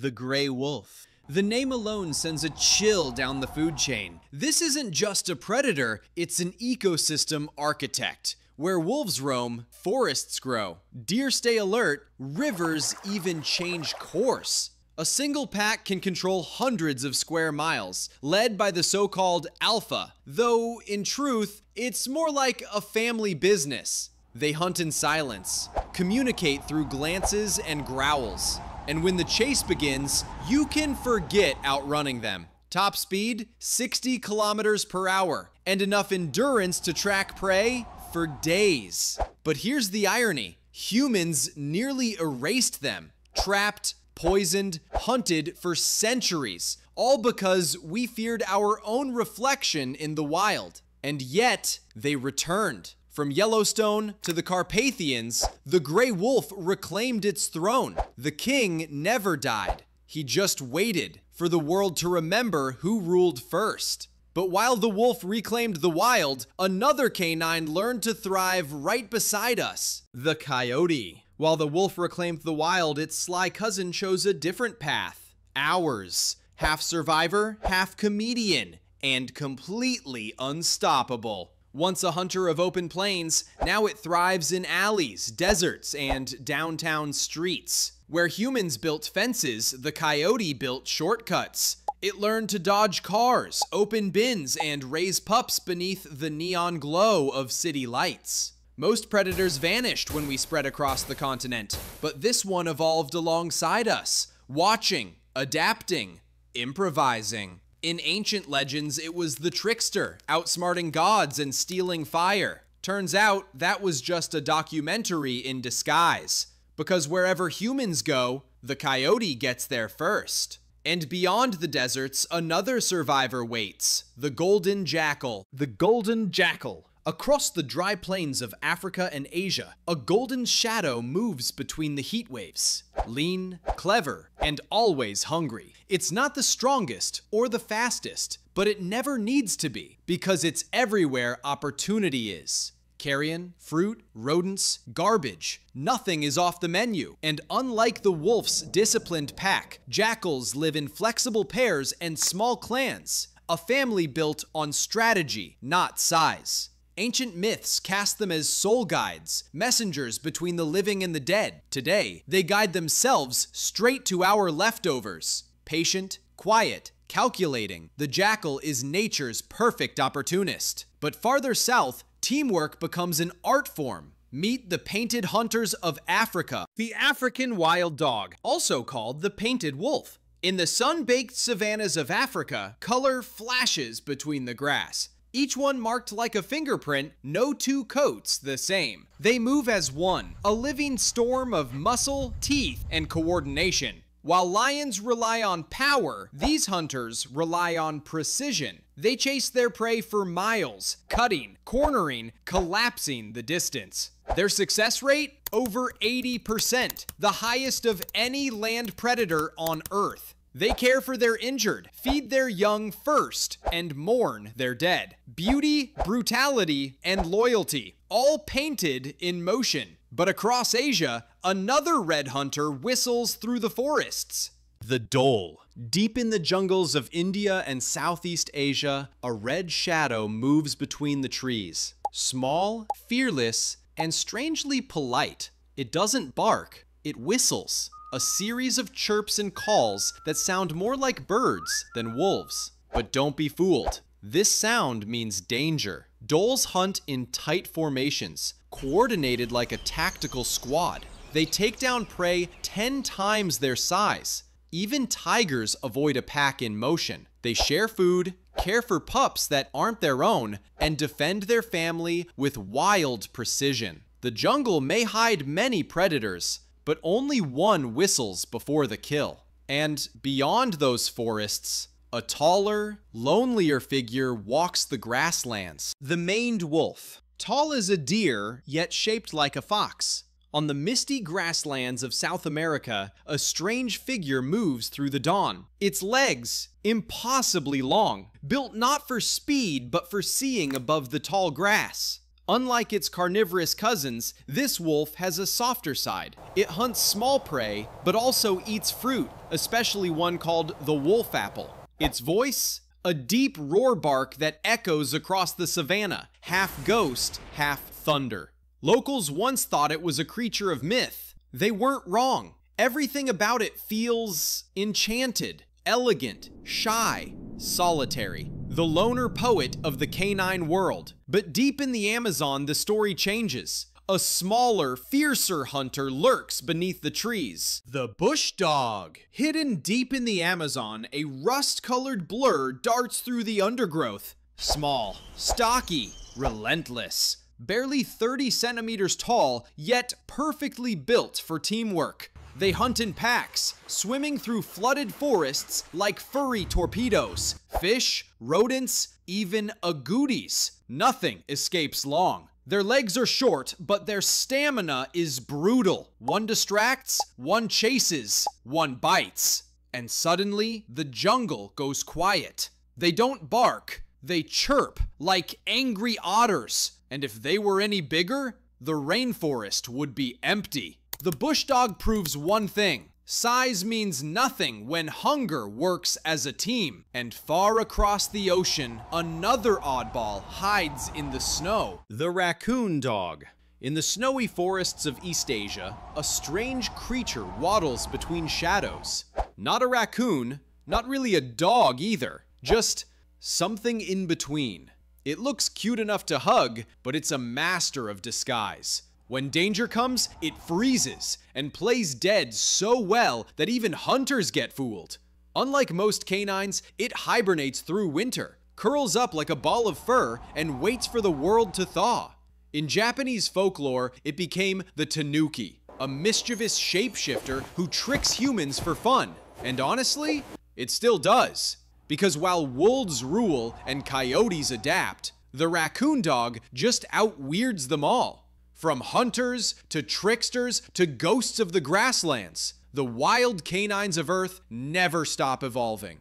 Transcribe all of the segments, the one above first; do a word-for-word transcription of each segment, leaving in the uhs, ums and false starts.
the gray wolf. The name alone sends a chill down the food chain. This isn't just a predator, it's an ecosystem architect. Where wolves roam, forests grow, deer stay alert, rivers even change course. A single pack can control hundreds of square miles, led by the so-called alpha, though in truth, it's more like a family business. They hunt in silence, communicate through glances and growls, and when the chase begins, you can forget outrunning them. Top speed, sixty kilometers per hour, and enough endurance to track prey for days. But here's the irony, humans nearly erased them, trapped, poisoned, hunted for centuries, all because we feared our own reflection in the wild. And yet, they returned. From Yellowstone to the Carpathians, the gray wolf reclaimed its throne. The king never died. He just waited for the world to remember who ruled first. But while the wolf reclaimed the wild, another canine learned to thrive right beside us, the coyote. While the wolf reclaimed the wild, its sly cousin chose a different path. Ours. Half survivor, half comedian, and completely unstoppable. Once a hunter of open plains, now it thrives in alleys, deserts, and downtown streets. Where humans built fences, the coyote built shortcuts. It learned to dodge cars, open bins, and raise pups beneath the neon glow of city lights. Most predators vanished when we spread across the continent, but this one evolved alongside us, watching, adapting, improvising. In ancient legends, it was the trickster, outsmarting gods and stealing fire. Turns out, that was just a documentary in disguise, because wherever humans go, the coyote gets there first. And beyond the deserts, another survivor waits, the golden jackal. The golden jackal. Across the dry plains of Africa and Asia, a golden shadow moves between the heat waves. Lean, clever, and always hungry. It's not the strongest or the fastest, but it never needs to be, because it's everywhere opportunity is. Carrion, fruit, rodents, garbage. Nothing is off the menu. And unlike the wolf's disciplined pack, jackals live in flexible pairs and small clans, a family built on strategy, not size. Ancient myths cast them as soul guides, messengers between the living and the dead. Today, they guide themselves straight to our leftovers. Patient, quiet, calculating, the jackal is nature's perfect opportunist. But farther south, teamwork becomes an art form. Meet the painted hunters of Africa, the African wild dog, also called the painted wolf. In the sun-baked savannas of Africa, color flashes between the grass. Each one marked like a fingerprint, no two coats the same. They move as one, a living storm of muscle, teeth, and coordination. While lions rely on power, these hunters rely on precision. They chase their prey for miles, cutting, cornering, collapsing the distance. Their success rate? Over eighty percent, the highest of any land predator on Earth. They care for their injured, feed their young first, and mourn their dead. Beauty, brutality, and loyalty, all painted in motion. But across Asia, another red hunter whistles through the forests. The dhole. Deep in the jungles of India and Southeast Asia, a red shadow moves between the trees. Small, fearless, and strangely polite. It doesn't bark, it whistles. A series of chirps and calls that sound more like birds than wolves. But don't be fooled. This sound means danger. Dholes hunt in tight formations, coordinated like a tactical squad. They take down prey ten times their size. Even tigers avoid a pack in motion. They share food, care for pups that aren't their own, and defend their family with wild precision. The jungle may hide many predators, but only one whistles before the kill. And beyond those forests, a taller, lonelier figure walks the grasslands. The maned wolf. Tall as a deer, yet shaped like a fox. On the misty grasslands of South America, a strange figure moves through the dawn. Its legs, impossibly long, built not for speed but for seeing above the tall grass. Unlike its carnivorous cousins, this wolf has a softer side. It hunts small prey, but also eats fruit, especially one called the wolf apple. Its voice? A deep roar bark that echoes across the savanna, half ghost, half thunder. Locals once thought it was a creature of myth. They weren't wrong. Everything about it feels enchanted, elegant, shy, solitary. The loner poet of the canine world. But deep in the Amazon, the story changes. A smaller, fiercer hunter lurks beneath the trees. The bush dog. Hidden deep in the Amazon, a rust-colored blur darts through the undergrowth. Small, stocky, relentless. Barely thirty centimeters tall, yet perfectly built for teamwork. They hunt in packs, swimming through flooded forests like furry torpedoes. Fish, rodents, even agoutis. Nothing escapes long. Their legs are short, but their stamina is brutal. One distracts, one chases, one bites. And suddenly, the jungle goes quiet. They don't bark, they chirp like angry otters. And if they were any bigger, the rainforest would be empty. The bush dog proves one thing. Size means nothing when hunger works as a team. And far across the ocean, another oddball hides in the snow. The raccoon dog. In the snowy forests of East Asia, a strange creature waddles between shadows. Not a raccoon, not really a dog either. Just something in between. It looks cute enough to hug, but it's a master of disguise. When danger comes, it freezes and plays dead so well that even hunters get fooled. Unlike most canines, it hibernates through winter, curls up like a ball of fur, and waits for the world to thaw. In Japanese folklore, it became the tanuki, a mischievous shapeshifter who tricks humans for fun. And honestly, it still does. Because while wolves rule and coyotes adapt, the raccoon dog just out-weirds them all. From hunters, to tricksters, to ghosts of the grasslands, the wild canines of Earth never stop evolving.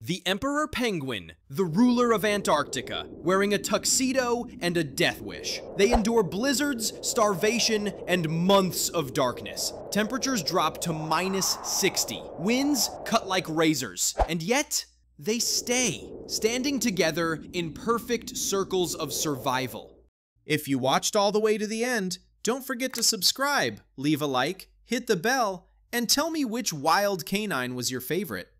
The Emperor Penguin, the ruler of Antarctica, wearing a tuxedo and a death wish. They endure blizzards, starvation, and months of darkness. Temperatures drop to minus sixty. Winds cut like razors, and yet, they stay, standing together in perfect circles of survival. If you watched all the way to the end, don't forget to subscribe, leave a like, hit the bell, and tell me which wild canine was your favorite.